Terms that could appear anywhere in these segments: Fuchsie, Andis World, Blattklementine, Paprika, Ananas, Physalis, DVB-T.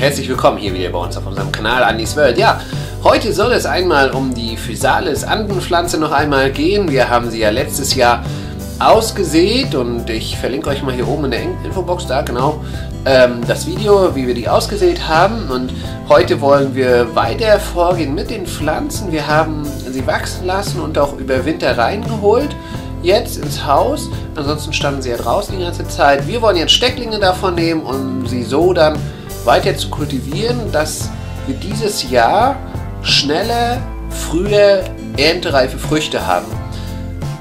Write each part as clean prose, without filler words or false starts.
herzlich willkommen hier wieder bei uns auf unserem Kanal Andis World. Ja, heute soll es einmal um die Physalis Andenpflanze noch einmal gehen. Wir haben sie ja letztes Jahr ausgesät und ich verlinke euch mal hier oben in der Infobox, da genau, das Video, wie wir die ausgesät haben. Und heute wollen wir weiter vorgehen mit den Pflanzen. Wir haben sie wachsen lassen und auch über Winter reingeholt. Jetzt ins Haus, ansonsten standen sie ja draußen die ganze Zeit. Wir wollen jetzt Stecklinge davon nehmen, um sie so dann weiter zu kultivieren, dass wir dieses Jahr schneller, früher erntereife Früchte haben.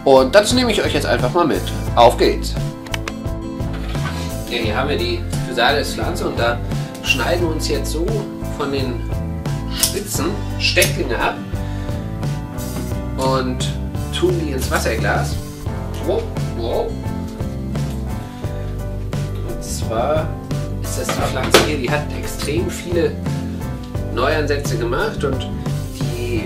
Und dazu nehme ich euch jetzt einfach mal mit. Auf geht's! Ja, hier haben wir die Physalis-Pflanze und da schneiden wir uns jetzt so von den Spitzen Stecklinge ab und tun die ins Wasserglas. Und zwar ist das die Pflanze hier, die hat extrem viele Neuansätze gemacht und die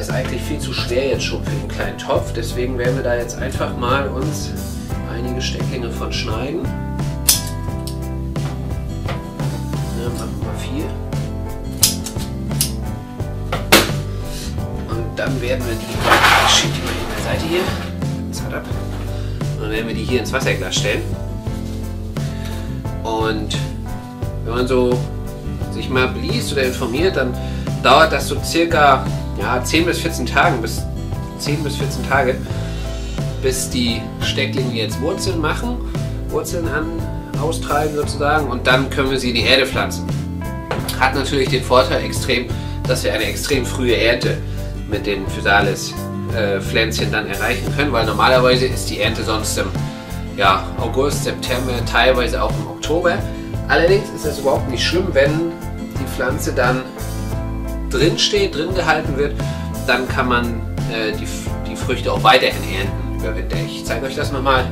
ist eigentlich viel zu schwer jetzt schon für den kleinen Topf. Deswegen werden wir da jetzt einfach mal uns einige Stecklinge von schneiden. Ja, machen wir 4. Und dann werden wir die, ich schiebe die mal in der Seite hier, und dann werden wir die hier ins Wasserglas stellen. Und wenn man so sich mal liest oder informiert, dann dauert das so circa 10 bis 14 Tage, bis die Stecklinge jetzt Wurzeln machen, austreiben sozusagen, und dann können wir sie in die Erde pflanzen. Hat natürlich den Vorteil extrem, dass wir eine extrem frühe Ernte mit den Physalis Pflänzchen dann erreichen können, weil normalerweise ist die Ernte sonst im August, September, teilweise auch im Oktober. Allerdings ist es überhaupt nicht schlimm, wenn die Pflanze dann drin gehalten wird, dann kann man die Früchte auch weiterhin ernten über Winter. Ich zeige euch das nochmal.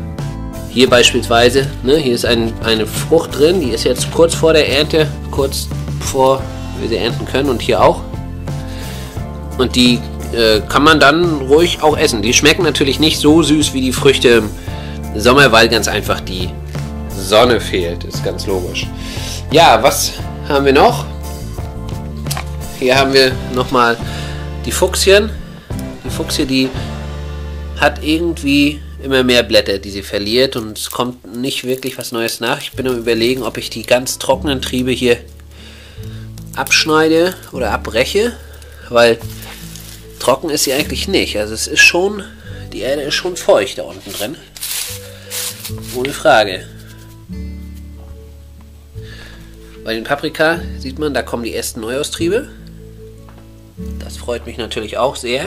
Hier beispielsweise, ne, hier ist eine Frucht drin, die ist jetzt kurz vor der Ernte, kurz bevor wir sie ernten können, und hier auch. Und die kann man dann ruhig auch essen. Die schmecken natürlich nicht so süß wie die Früchte im Sommer, weil ganz einfach die Sonne fehlt, ist ganz logisch. Ja, was haben wir noch? Hier haben wir nochmal die Fuchsien. Die Fuchsie, die hat irgendwie immer mehr Blätter, die sie verliert, und es kommt nicht wirklich was Neues nach. Ich bin am Überlegen, ob ich die ganz trockenen Triebe hier abschneide oder abbreche, weil trocken ist sie eigentlich nicht. Also es ist schon, die Erde ist schon feucht da unten drin, ohne Frage. Bei den Paprika sieht man, da kommen die ersten Neuaustriebe. Das freut mich natürlich auch sehr.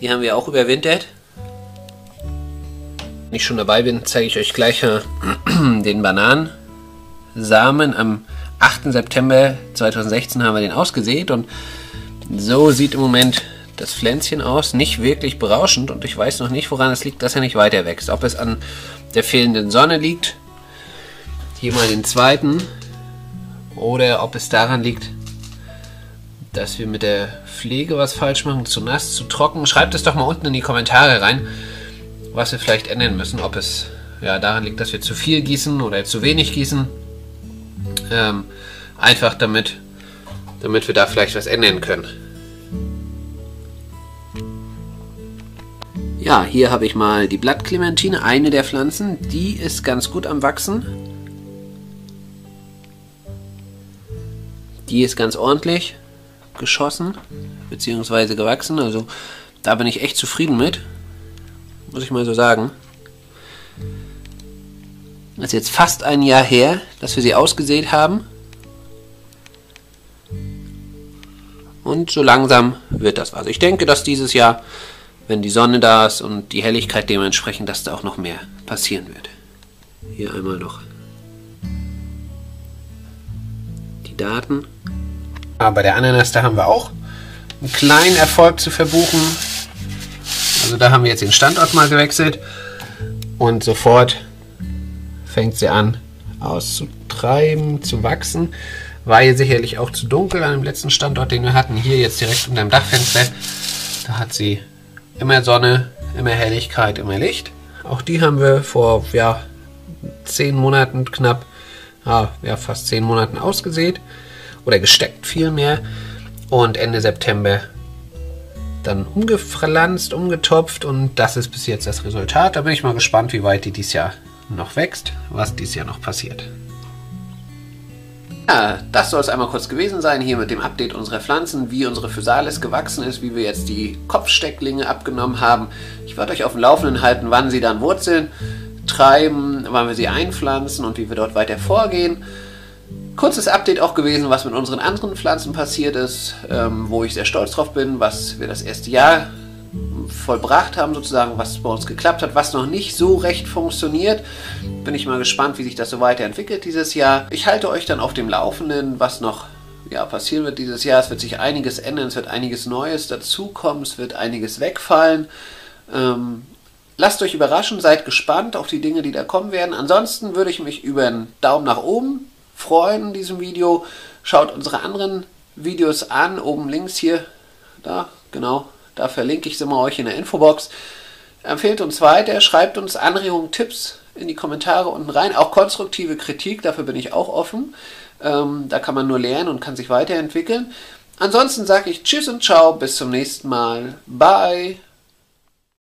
Die haben wir auch überwintert. Wenn ich schon dabei bin, zeige ich euch gleich den Bananensamen. Am 8. September 2016 haben wir den ausgesät und so sieht im Moment das Pflänzchen aus, nicht wirklich berauschend, und ich weiß noch nicht, woran es liegt, dass er nicht weiter wächst. Ob es an der fehlenden Sonne liegt, hier mal den zweiten, oder ob es daran liegt, dass wir mit der Pflege was falsch machen, zu nass, zu trocken. Schreibt es doch mal unten in die Kommentare rein, was wir vielleicht ändern müssen. Ob es daran liegt, dass wir zu viel gießen oder zu wenig gießen. Einfach damit wir da vielleicht was ändern können. Ja, hier habe ich mal die Blattklementine, eine der Pflanzen, die ist ganz gut am Wachsen. Die ist ganz ordentlich geschossen, beziehungsweise gewachsen, also da bin ich echt zufrieden mit, muss ich mal so sagen. Das ist jetzt fast ein Jahr her, dass wir sie ausgesät haben. Und so langsam wird das was. Ich denke, dass dieses Jahr, wenn die Sonne da ist und die Helligkeit dementsprechend, dass da auch noch mehr passieren wird. Hier einmal noch die Daten. Bei der Ananas, da haben wir auch einen kleinen Erfolg zu verbuchen. Also da haben wir jetzt den Standort mal gewechselt und sofort fängt sie an auszutreiben, zu wachsen. War hier sicherlich auch zu dunkel an dem letzten Standort, den wir hatten. Hier jetzt direkt unter dem Dachfenster. Da hat sie immer Sonne, immer Helligkeit, immer Licht. Auch die haben wir vor 10 Monaten knapp ja, fast 10 Monaten ausgesät oder gesteckt vielmehr und Ende September dann umgepflanzt, umgetopft und das ist bis jetzt das Resultat. Da bin ich mal gespannt, wie weit die dieses Jahr noch wächst, was dieses Jahr noch passiert. Ja, das soll es einmal kurz gewesen sein, hier mit dem Update unserer Pflanzen, wie unsere Physalis gewachsen ist, wie wir jetzt die Kopfstecklinge abgenommen haben. Ich werde euch auf dem Laufenden halten, wann sie dann Wurzeln treiben, wann wir sie einpflanzen und wie wir dort weiter vorgehen. Kurzes Update auch gewesen, was mit unseren anderen Pflanzen passiert ist, wo ich sehr stolz drauf bin, was wir das erste Jahr vollbracht haben sozusagen, was bei uns geklappt hat, was noch nicht so recht funktioniert. Bin ich mal gespannt, wie sich das so weiterentwickelt dieses Jahr. Ich halte euch dann auf dem Laufenden, was noch passieren wird dieses Jahr. Es wird sich einiges ändern, es wird einiges Neues dazukommen, es wird einiges wegfallen. Lasst euch überraschen, seid gespannt auf die Dinge, die da kommen werden. Ansonsten würde ich mich über einen Daumen nach oben freuen in diesem Video. Schaut unsere anderen Videos an, oben links hier, da, genau, da verlinke ich sie mal euch in der Infobox. Empfehlt uns weiter, schreibt uns Anregungen, Tipps in die Kommentare unten rein, auch konstruktive Kritik, dafür bin ich auch offen. Da kann man nur lernen und kann sich weiterentwickeln. Ansonsten sage ich Tschüss und Ciao, bis zum nächsten Mal, bye!